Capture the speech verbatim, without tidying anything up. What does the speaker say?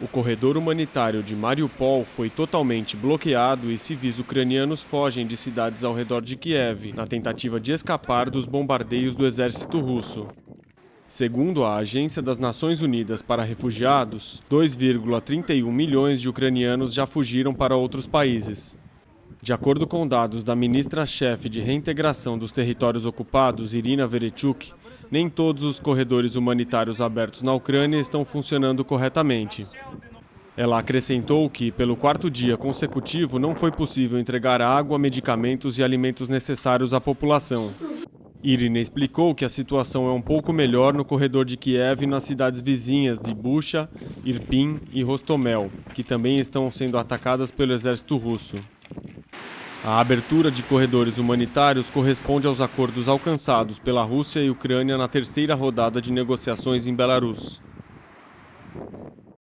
O corredor humanitário de Mariupol foi totalmente bloqueado e civis ucranianos fogem de cidades ao redor de Kiev, na tentativa de escapar dos bombardeios do exército russo. Segundo a Agência das Nações Unidas para Refugiados, dois vírgula trinta e um milhões de ucranianos já fugiram para outros países. De acordo com dados da ministra-chefe de reintegração dos territórios ocupados, Irina Verechuk, nem todos os corredores humanitários abertos na Ucrânia estão funcionando corretamente. Ela acrescentou que, pelo quarto dia consecutivo, não foi possível entregar água, medicamentos e alimentos necessários à população. Irina explicou que a situação é um pouco melhor no corredor de Kiev e nas cidades vizinhas de Bucha, Irpin e Hostomel, que também estão sendo atacadas pelo exército russo. A abertura de corredores humanitários corresponde aos acordos alcançados pela Rússia e Ucrânia na terceira rodada de negociações em Belarus.